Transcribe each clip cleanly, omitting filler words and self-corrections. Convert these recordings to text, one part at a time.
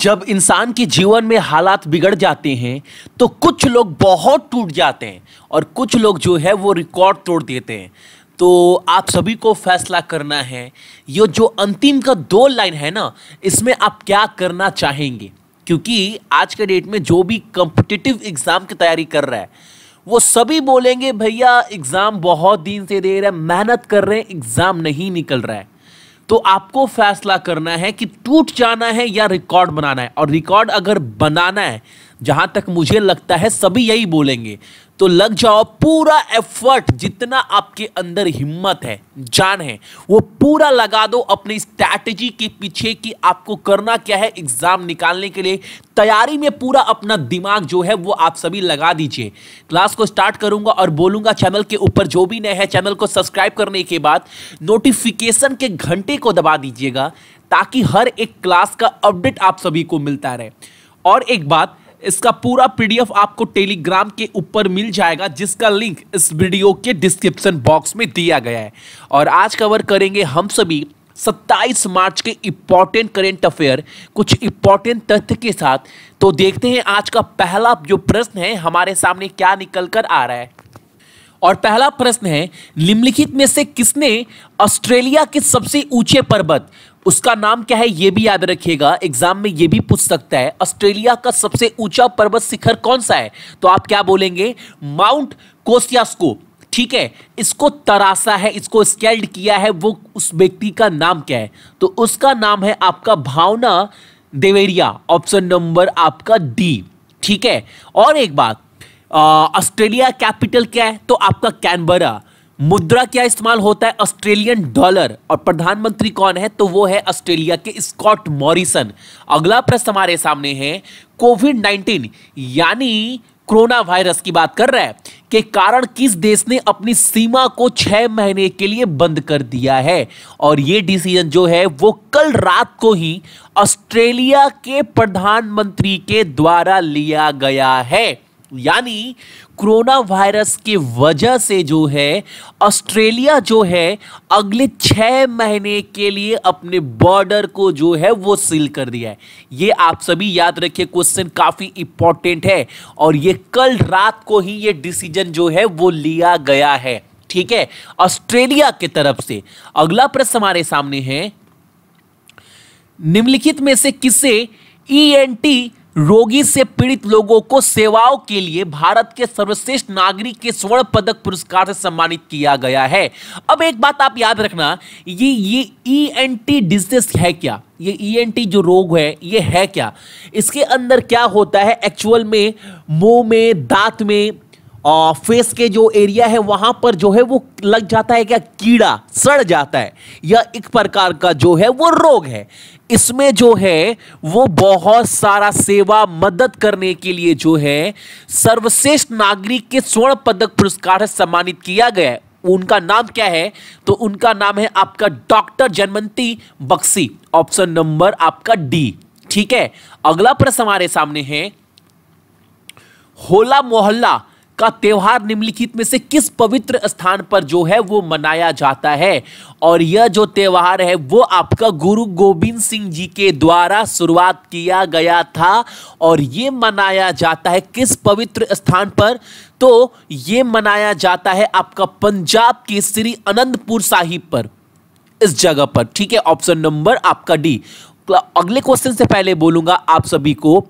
जब इंसान के जीवन में हालात बिगड़ जाते हैं तो कुछ लोग बहुत टूट जाते हैं और कुछ लोग जो है वो रिकॉर्ड तोड़ देते हैं। तो आप सभी को फैसला करना है, ये जो अंतिम का 2 लाइन है ना, इसमें आप क्या करना चाहेंगे, क्योंकि आज के डेट में जो भी कॉम्पिटिटिव एग्ज़ाम की तैयारी कर रहा है वो सभी बोलेंगे भैया एग्ज़ाम बहुत दिन से दे रहे हैं, मेहनत कर रहे हैं, एग्ज़ाम नहीं निकल रहा है। तो आपको फैसला करना है कि टूट जाना है या रिकॉर्ड बनाना है, और रिकॉर्ड अगर बनाना है, जहाँ तक मुझे लगता है सभी यही बोलेंगे, तो लग जाओ पूरा एफर्ट, जितना आपके अंदर हिम्मत है, जान है, वो पूरा लगा दो अपनी स्ट्रैटेजी के पीछे कि आपको करना क्या है। एग्ज़ाम निकालने के लिए तैयारी में पूरा अपना दिमाग जो है वो आप सभी लगा दीजिए। क्लास को स्टार्ट करूंगा और बोलूंगा चैनल के ऊपर जो भी नए है चैनल को सब्सक्राइब करने के बाद नोटिफिकेशन के घंटे को दबा दीजिएगा, ताकि हर एक क्लास का अपडेट आप सभी को मिलता रहे। और एक बात, इसका पूरा पीडीएफ आपको टेलीग्राम के ऊपर मिल जाएगा, जिसका लिंक इस वीडियो के डिस्क्रिप्शन बॉक्स में दिया गया है। और आज कवर करेंगे हम सभी 27 मार्च के इम्पॉर्टेंट करेंट अफेयर, कुछ इम्पॉर्टेंट तथ्य के साथ। तो देखते हैं आज का पहला जो प्रश्न है हमारे सामने क्या निकल कर आ रहा है। और पहला प्रश्न है, निम्नलिखित में से किसने ऑस्ट्रेलिया के सबसे ऊंचे पर्वत, उसका नाम क्या है ये भी याद रखिएगा, एग्जाम में ये भी पूछ सकता है, ऑस्ट्रेलिया का सबसे ऊंचा पर्वत शिखर कौन सा है, तो आप क्या बोलेंगे, माउंट कोश्यारी। ठीक है, इसको तरासा है, इसको स्केल्ड किया है, वो उस व्यक्ति का नाम क्या है, तो उसका नाम है आपका भावना देवेरिया, ऑप्शन नंबर आपका डी। ठीक है, और एक बात, ऑस्ट्रेलिया कैपिटल क्या है, तो आपका कैनबरा। मुद्रा क्या इस्तेमाल होता है, ऑस्ट्रेलियन डॉलर, और प्रधानमंत्री कौन है, तो वो है ऑस्ट्रेलिया के स्कॉट मॉरिसन। अगला प्रश्न हमारे सामने है, कोविड-19 यानी कोरोना वायरस की बात कर रहा है, के कारण किस देश ने अपनी सीमा को 6 महीने के लिए बंद कर दिया है, और ये डिसीजन जो है वो कल रात को ही ऑस्ट्रेलिया के प्रधानमंत्री के द्वारा लिया गया है। यानी कोरोना वायरस के वजह से जो है ऑस्ट्रेलिया जो है अगले 6 महीने के लिए अपने बॉर्डर को जो है वो सील कर दिया है। ये आप सभी याद रखिए, क्वेश्चन काफ़ी इंपॉर्टेंट है, और ये कल रात को ही ये डिसीजन जो है वो लिया गया है। ठीक है, ऑस्ट्रेलिया की तरफ से। अगला प्रश्न हमारे सामने है, निम्नलिखित में से किसे ENT रोगी से पीड़ित लोगों को सेवाओं के लिए भारत के सर्वश्रेष्ठ नागरिक के स्वर्ण पदक पुरस्कार से सम्मानित किया गया है। अब एक बात आप याद रखना, ये ENT डिजीज है क्या, ये ENT जो रोग है ये है क्या, इसके अंदर क्या होता है एक्चुअल में, मुंह में, दांत में, फेस के जो एरिया है वहाँ पर जो है वो लग जाता है क्या, कीड़ा सड़ जाता है, या एक प्रकार का जो है वो रोग है। इसमें जो है वो बहुत सारा सेवा मदद करने के लिए जो है सर्वश्रेष्ठ नागरिक के स्वर्ण पदक पुरस्कार से सम्मानित किया गया है। उनका नाम क्या है, तो उनका नाम है आपका डॉक्टर जनवंती बक्सी, ऑप्शन नंबर आपका डी। ठीक है, अगला प्रश्न हमारे सामने है, होला मोहल्ला का त्यौहार निम्नलिखित में से किस पवित्र स्थान पर जो है वो मनाया जाता है, और यह जो त्यौहार है वो आपका गुरु गोबिंद सिंह जी के द्वारा शुरुआत किया गया था, और ये मनाया जाता है किस पवित्र स्थान पर, तो ये मनाया जाता है आपका पंजाब के श्री अनंदपुर साहिब पर, इस जगह पर। ठीक है, ऑप्शन नंबर आपका डी। अगले क्वेश्चन से पहले बोलूंगा आप सभी को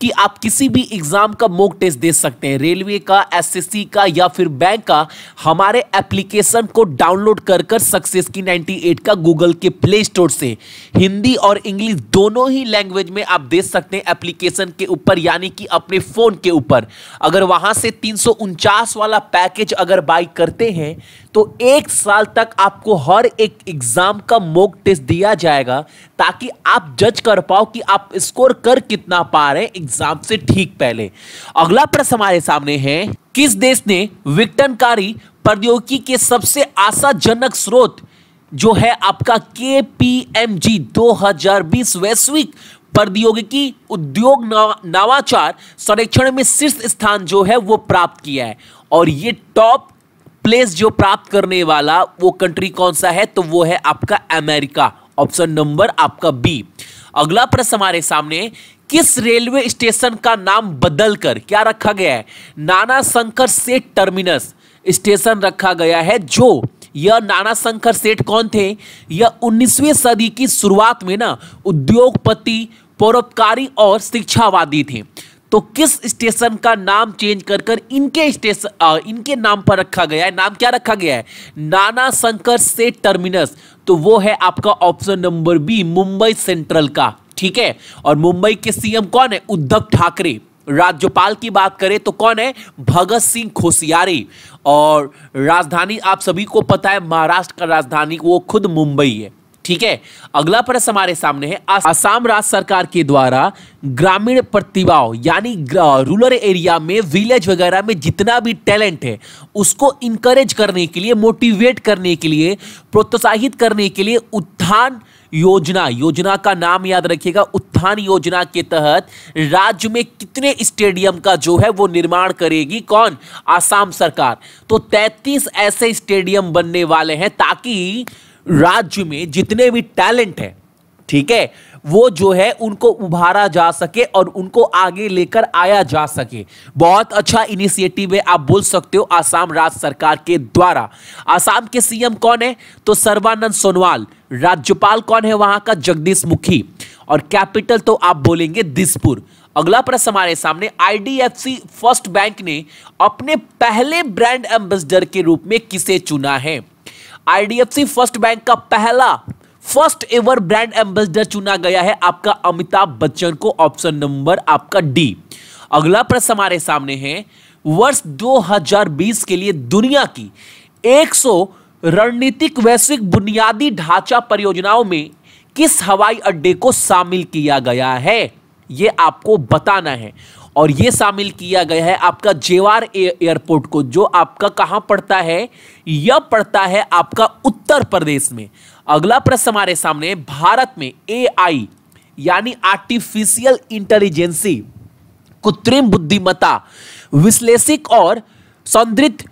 कि आप किसी भी एग्ज़ाम का मॉक टेस्ट दे सकते हैं, रेलवे का, SSC का, या फिर बैंक का। हमारे एप्लीकेशन को डाउनलोड कर सक्सेस की 98 का गूगल के प्ले स्टोर से हिंदी और इंग्लिश दोनों ही लैंग्वेज में आप दे सकते हैं एप्लीकेशन के ऊपर, यानी कि अपने फ़ोन के ऊपर। अगर वहाँ से 349 वाला पैकेज अगर बाई करते हैं तो 1 साल तक आपको हर एक एग्ज़ाम का मॉक टेस्ट दिया जाएगा, ताकि आप जज कर पाओ कि आप स्कोर कर कितना पा रहे हैं एग्जाम से ठीक पहले। अगला प्रश्न हमारे सामने है, किस देश ने विघटनकारी प्रौद्योगिकी के सबसे आशाजनक स्रोत जो है आपका KPMG 2020 वैश्विक प्रौद्योगिकी उद्योग नवाचार सर्वेक्षण में शीर्ष स्थान जो है वो प्राप्त किया है, और ये टॉप प्लेस जो प्राप्त करने वाला वो कंट्री कौन सा है, तो वो है आपका अमेरिका, ऑप्शन नंबर आपका बी। अगला प्रश्न हमारे सामने, किस रेलवे स्टेशन का नाम बदलकर क्या रखा गया है? नाना शंकर सेठ टर्मिनस स्टेशन रखा गया है। जो यह नाना शंकर सेठ कौन थे? यह 19वीं सदी की शुरुआत में ना उद्योगपति, परोपकारी और शिक्षावादी थे। तो किस स्टेशन का नाम चेंज कर इनके स्टेशन इनके नाम पर रखा गया है? नाम क्या रखा गया है? नाना शंकर सेठ टर्मिनस। तो वो है आपका option number B, Mumbai Central का। ठीक है, और मुंबई के सीएम कौन है? उद्धव ठाकरे। राज्यपाल की बात करें तो कौन है? भगत सिंह कोश्यारी। और राजधानी आप सभी को पता है, महाराष्ट्र का राजधानी वो खुद मुंबई है। ठीक है, अगला प्रश्न हमारे सामने है, असम राज्य सरकार के द्वारा ग्रामीण प्रतिभाओं यानी रूरल एरिया में, विलेज वगैरह में जितना भी टैलेंट है उसको इनकरेज करने के लिए, मोटिवेट करने के लिए, प्रोत्साहित करने के लिए उत्थान योजना का नाम याद रखिएगा, उत्थान योजना के तहत राज्य में कितने स्टेडियम का जो है वो निर्माण करेगी कौन? असम सरकार। तो 33 ऐसे स्टेडियम बनने वाले हैं ताकि राज्य में जितने भी टैलेंट है, ठीक है, वो जो है उनको उभारा जा सके और उनको आगे लेकर आया जा सके। बहुत अच्छा इनिशिएटिव है, आप बोल सकते हो आसाम राज्य सरकार के द्वारा। आसाम के सीएम कौन है? तो सर्वानंद सोनवाल। राज्यपाल कौन है वहां का? जगदीश मुखी। और कैपिटल तो आप बोलेंगे दिसपुर। अगला प्रश्न हमारे सामने, आईडीएफसी फर्स्ट बैंक ने अपने पहले ब्रांड एम्बेसडर के रूप में किसे चुना है? आईडीएफसी फर्स्ट बैंक का पहला फर्स्ट एवर ब्रांड एम्बेसडर चुना गया है आपका अमिताभ बच्चन को, ऑप्शन नंबर आपका डी। अगला प्रश्न हमारे सामने है, वर्ष 2020 के लिए दुनिया की 100 रणनीतिक वैश्विक बुनियादी ढांचा परियोजनाओं में किस हवाई अड्डे को शामिल किया गया है? ये आपको बताना है। और ये शामिल किया गया है आपका जेवार एयरपोर्ट को, जो आपका कहाँ पड़ता है? यह पड़ता है आपका उत्तर प्रदेश में। अगला प्रश्न हमारे सामने, भारत में एआई यानी आर्टिफिशियल इंटेलिजेंसी, कृत्रिम बुद्धिमत्ता, विश्लेषिक और संदर्भित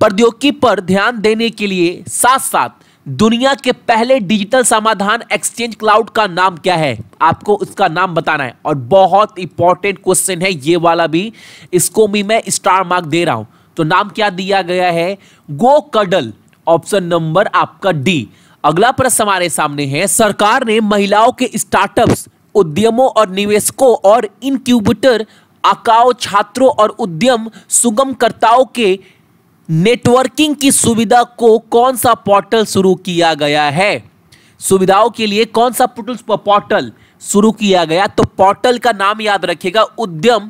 प्रौद्योगिकी पर ध्यान देने के लिए साथ साथ दुनिया के पहले डिजिटल समाधान एक्सचेंज क्लाउड का नाम क्या है? आपको उसका नाम बताना है। और बहुत इंपॉर्टेंट क्वेश्चन है ये वाला भी, इसको भी मैं स्टार मार्क दे रहा हूं। तो नाम क्या दिया गया है? गो कडल, ऑप्शन नंबर आपका डी। अगला प्रश्न हमारे सामने है, सरकार ने महिलाओं के स्टार्टअप्स, उद्यमों और निवेशकों और इनक्यूबेटर, अकाओ छात्रों और उद्यम सुगमकर्ताओं के नेटवर्किंग की सुविधा को कौन सा पोर्टल शुरू किया गया है? सुविधाओं के लिए कौन सा पोर्टल शुरू किया गया? तो पोर्टल का नाम याद रखिएगा, उद्यम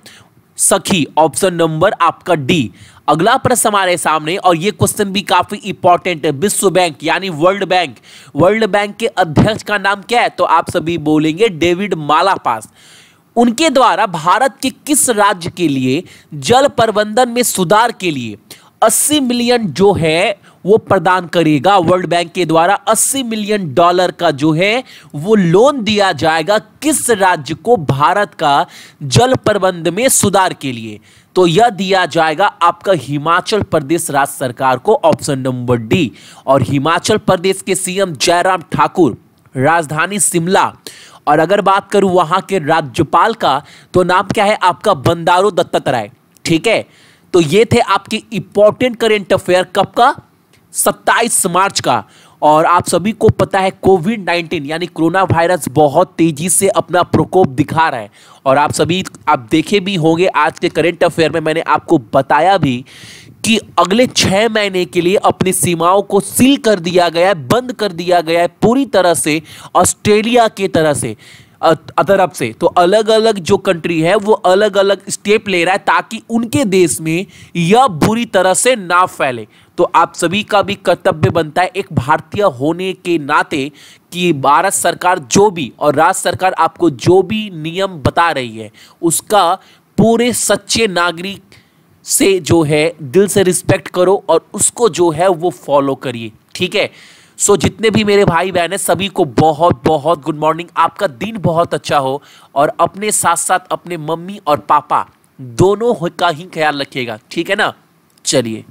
सखी, ऑप्शन नंबर आपका डी। अगला प्रश्न हमारे सामने, और ये क्वेश्चन भी काफी इंपॉर्टेंट है, विश्व बैंक यानी वर्ल्ड बैंक के अध्यक्ष का नाम क्या है? तो आप सभी बोलेंगे डेविड मालापास। उनके द्वारा भारत के किस राज्य के लिए जल प्रबंधन में सुधार के लिए 80 मिलियन जो है वो प्रदान करेगा? वर्ल्ड बैंक के द्वारा 80 मिलियन डॉलर का जो है वो लोन दिया जाएगा किस राज्य को भारत का जल प्रबंधन में सुधार के लिए? तो यह दिया जाएगा आपका हिमाचल प्रदेश राज्य सरकार को, ऑप्शन नंबर डी। और हिमाचल प्रदेश के सीएम जयराम ठाकुर, राजधानी शिमला। और अगर बात करूं वहां के राज्यपाल का, तो नाम क्या है आपका? बंडारू दत्तात्रेय। ठीक है, तो ये थे आपके इंपॉर्टेंट करेंट अफेयर, कब का? 27 मार्च का। और आप सभी को पता है कोविड-19 यानी कोरोना वायरस बहुत तेजी से अपना प्रकोप दिखा रहा है। और आप देखे भी होंगे आज के करेंट अफेयर में मैंने आपको बताया भी कि अगले 6 महीने के लिए अपनी सीमाओं को सील कर दिया गया है, बंद कर दिया गया है पूरी तरह से, ऑस्ट्रेलिया की तरह से तरफ से। तो अलग अलग जो कंट्री है वो अलग अलग स्टेप ले रहा है ताकि उनके देश में यह बुरी तरह से ना फैले। तो आप सभी का भी कर्तव्य बनता है एक भारतीय होने के नाते कि भारत सरकार जो भी और राज्य सरकार आपको जो भी नियम बता रही है उसका पूरे सच्चे नागरिक से जो है दिल से रिस्पेक्ट करो और उसको जो है वो फॉलो करिए। ठीक है, सो जितने भी मेरे भाई बहन हैं सभी को बहुत बहुत गुड मॉर्निंग। आपका दिन बहुत अच्छा हो और अपने साथ साथ अपने मम्मी और पापा दोनों का ही ख्याल रखिएगा। ठीक है ना, चलिए।